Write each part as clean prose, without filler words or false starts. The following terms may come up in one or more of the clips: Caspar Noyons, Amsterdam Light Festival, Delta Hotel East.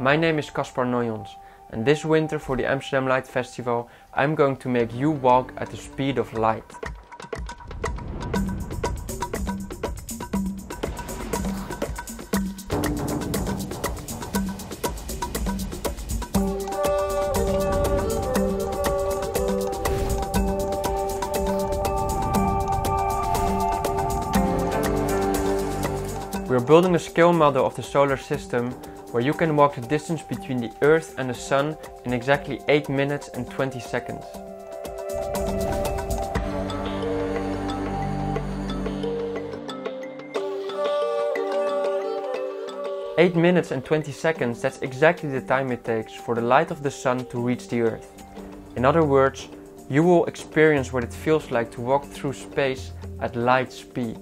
My name is Caspar Noyons, and this winter for the Amsterdam Light Festival I'm going to make you walk at the speed of light. We're building a scale model of the solar system where you can walk the distance between the Earth and the Sun in exactly 8 minutes and 20 seconds. (8 minutes and 20 seconds) that's exactly the time it takes for the light of the Sun to reach the Earth. In other words, you will experience what it feels like to walk through space at light speed.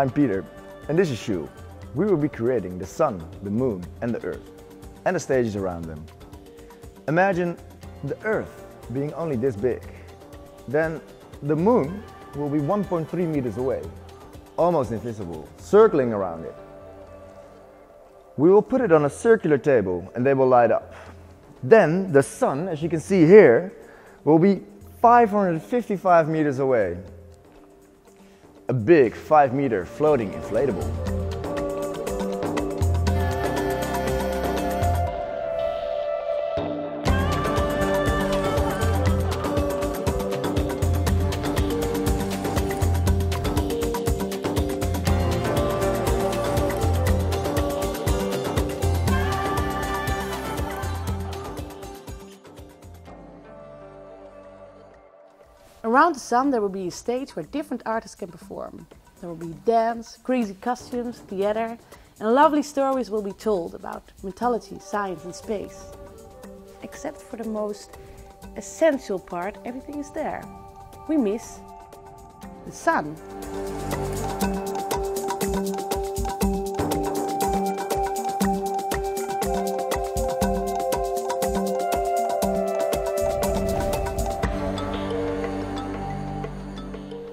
I'm Peter, and this is Shu. We will be creating the Sun, the Moon and the Earth, and the stages around them. Imagine the Earth being only this big. Then the Moon will be 1.3 meters away, almost invisible, circling around it. We will put it on a circular table and they will light up. Then the Sun, as you can see here, will be 555 meters away. A big 5-meter floating inflatable. Around the Sun there will be a stage where different artists can perform. There will be dance, crazy costumes, theater, and lovely stories will be told about mythology, science and space. Except for the most essential part, everything is there. We miss the Sun.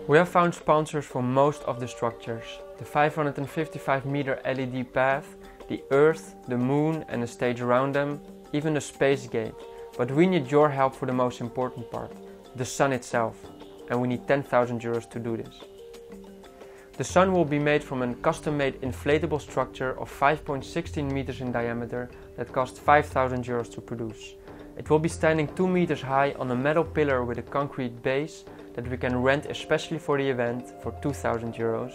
We have found sponsors for most of the structures. The 555-meter LED path, the Earth, the Moon and the stage around them, even the space gate. But we need your help for the most important part, the Sun itself. And we need 10,000 euros to do this. The Sun will be made from a custom-made inflatable structure of 5.16 meters in diameter that cost 5,000 euros to produce. It will be standing 2 meters high on a metal pillar with a concrete base that we can rent especially for the event for 2,000 euros.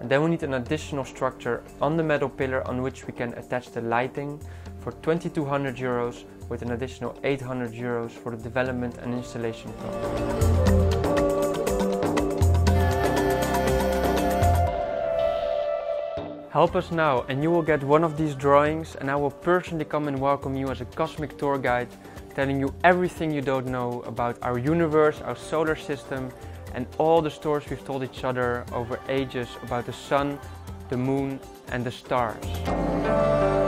And then we need an additional structure on the metal pillar on which we can attach the lighting for 2,200 euros, with an additional 800 euros for the development and installation cost. Help us now and you will get one of these drawings, and I will personally come and welcome you as a cosmic tour guide, telling you everything you don't know about our universe, our solar system, and all the stories we've told each other over ages about the Sun, the Moon and the stars.